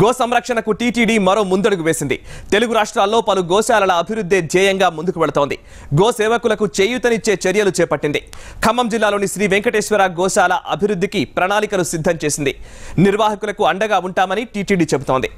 Go సంరక్షణకు TTD మరో ముందడుగు వేసింది. తెలుగు రాష్ట్రాల్లో పలు గోశాలల అభివృద్ధి జయంగా ముందుకు వెళుతోంది. గో సేవకులకు చేయూతనిచ్చే చర్యలు చేపట్టింది. ఖమ్మం జిల్లాలోని శ్రీ వెంకటేశ్వర గోశాల అభివృద్ధికి ప్రణాళికలు సిద్ధం చేసింది. నిర్వాహకులకు అండగా ఉంటామని టీటీడీ చెబుతోంది.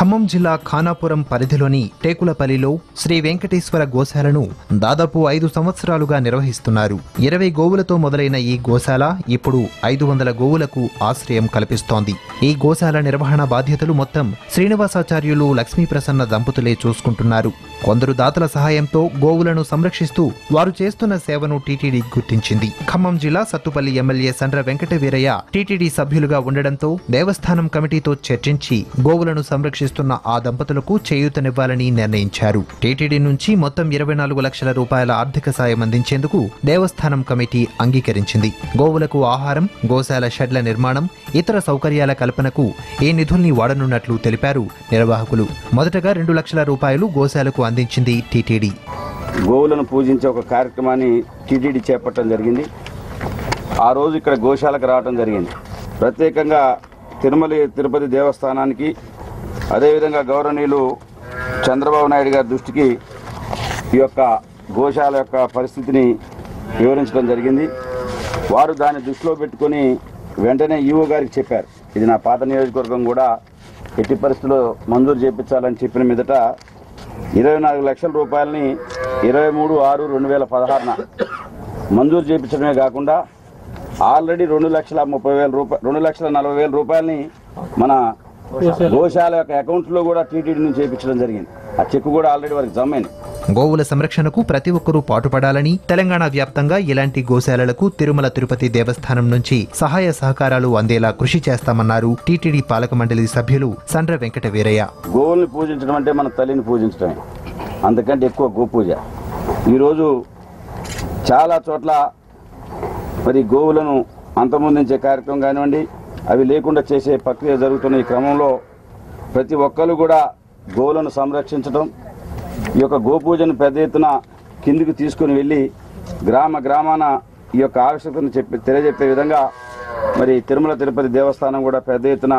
ఖమ్మం జిల్లా ఖానాపురం పరిధిలోని టేకులపల్లిలో శ్రీ వెంకటేశ్వర గోశాలను దాదాపు 5 సంవత్సరాలుగా నిర్వహిస్తున్నారు. 20 గోవులతో మొదలైన ఈ గోశాల ఇప్పుడు 500 గోవులకు ఆశ్రయం కల్పిస్తోంది. ఈ గోశాల నిర్వహణ బాధ్యతలు మొత్తం శ్రీనివాసాచార్యులు లక్ష్మీప్రసన్న దంపతులే చూసుకుంటున్నారు. కొందరు దాతల సహాయంతో గోవులను సంరక్షిస్తూ వారు చేస్తున్న సేవను టీటీడీ గుర్తించింది. ఖమ్మం జిల్లా సత్తుపల్లి ఎమ్మెల్యే సండ్ర వెంకటవీరయ్య టీటీడీ సభ్యులుగా ఉండడంతో దేవస్థానం కమిటీతో చర్చించి గోవులను సంరక్షిస్తూ ఆ దంపతులకు చేయూతనివ్వాలని నిర్ణయించారు. టీటీడీ నుంచి మొత్తం 24 లక్షల రూపాయల ఆర్థిక సాయం అందించేందుకు దేవస్థానం కమిటీ అంగీకరించింది. గోవులకు ఆహారం, గోశాల షెడ్ల నిర్మాణం, ఇతర సౌకర్యాల కల్పనకు ఈ నిధుల్ని వాడనున్నట్లు తెలిపారు నిర్వాహకులు. మొదటగా 2 లక్షల రూపాయలు గోశాలకు అందించింది టీటీడీ. గోవులను పూజించే ఒక కార్యక్రమాన్ని టీటీడీ చేపట్టడం జరిగింది. ఆ రోజు ఇక్కడ గోశాలకు రావడం జరిగింది. ప్రత్యేకంగా తిరుపతి దేవస్థానానికి, అదేవిధంగా గౌరవనీయులు చంద్రబాబు నాయుడు గారి దృష్టికి ఈ యొక్క గోశాల యొక్క పరిస్థితిని వివరించడం జరిగింది. వారు దాన్ని దృష్టిలో పెట్టుకొని వెంటనే ఈఓ గారికి చెప్పారు. ఇది నా పాత నియోజకవర్గం కూడా ఎట్టి పరిస్థితుల్లో మంజూరు చేయించాలని చెప్పిన మీదట 24 లక్షల రూపాయలని 23/6/2016 మంజూరు చేయించడమే కాకుండా ఆల్రెడీ 2,40,000 రూపాయలని మన గోశాల యొక్క అకౌంట్లో కూడా టీటీడీ నుంచి చేయించడం జరిగింది. ఆ చెక్ కూడా ఆల్రెడీ వారికి జమ అయింది. గోవుల సంరక్షణకు ప్రతి ఒక్కరూ పాటుపడాలని తెలంగాణ వ్యాప్తంగా ఇలాంటి గోశాలలకు తిరుమల తిరుపతి దేవస్థానం నుంచి సహాయ సహకారాలు అందేలా కృషి చేస్తామన్నారు టీటీడీ పాలక మండలి సభ్యులు సండ్ర వెంకటవీరయ్య. గోవుల్ని పూజించడం అంటే మన తల్లిని పూజించడమే, అందుకంటే ఎక్కువ గోపూజ. ఈరోజు చాలా చోట్ల మరి గోవులను అంతమొందించే కార్యక్రమం కానివ్వండి, అవి లేకుండా చేసే ప్రక్రియ జరుగుతున్న ఈ క్రమంలో ప్రతి ఒక్కరు కూడా గోవులను సంరక్షించడం, ఈ యొక్క గోపూజను పెద్ద ఎత్తున కిందికి తీసుకుని వెళ్ళి గ్రామాన ఈ యొక్క ఆవశ్యకతను తెలియజెప్పే విధంగా మరి తిరుమల తిరుపతి దేవస్థానం కూడా పెద్ద ఎత్తున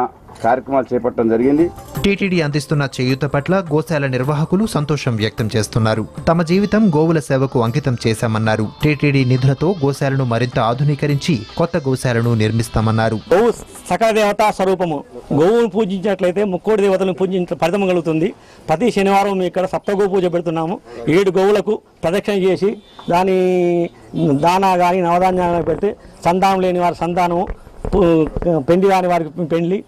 కార్యక్రమాలు చేపట్టడం జరిగింది. టీటీడీ అందిస్తున్న చేయూత పట్ల గోశాల నిర్వాహకులు సంతోషం వ్యక్తం చేస్తున్నారు. తమ జీవితం గోవుల సేవకు అంకితం చేశామన్నారు. టీటీడీ నిధులతో గోశాలను మరింత ఆధునీకరించి కొత్త గోశాలను నిర్మిస్తామన్నారు. గోవు సకల దేవతా స్వరూపము. గోవును పూజించినట్లయితే ముక్కోడి దేవతలను పూజించే ఫలితం కలుగుతుంది. ప్రతి శనివారం మేము ఇక్కడ సప్తగో పూజ పెడుతున్నాము. 7 గోవులకు ప్రదక్షిణ చేసి దాని దానా కానీ నవధాన్యాలను పెడితే సంతానం లేని వారి సంతానము, పెండి రాని వారికి పెండ్లి,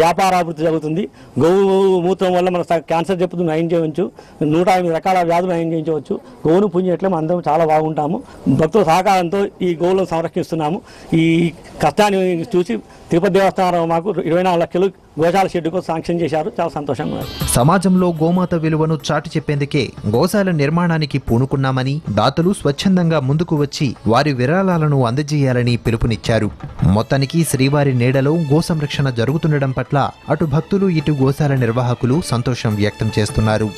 వ్యాపారాభివృద్ధి జరుగుతుంది. గోవు మూత్రం వల్ల మనం క్యాన్సర్ జబ్బును నయం చేయవచ్చు, 108 రకాల వ్యాధులు నయం చేయించవచ్చు. గోవును పుంజినట్లే మనం అందరం చాలా బాగుంటాము. భక్తుల సహకారంతో ఈ గోవులను సంరక్షిస్తున్నాము. ఈ కష్టాన్ని చూసి తిరుపతి దేవస్థానం మాకు 24 లక్షలు గోశాల షెడ్డుకు శాంక్షన్ చేశారు. చాలా సంతోషంగా సమాజంలో గోమాత విలువను చాటి చెప్పేందుకే గోశాల నిర్మాణానికి పూనుకున్నామని దాతలు స్వచ్ఛందంగా ముందుకు వచ్చి వారి విరాళాలను అందజేయాలని పిలుపునిచ్చారు. మొత్తానికి శ్రీవారి నీడలో గో సంరక్షణ జరుగుతుండడం పట్ల అటు భక్తులు, ఇటు గోశాల నిర్వాహకులు సంతోషం వ్యక్తం చేస్తున్నారు.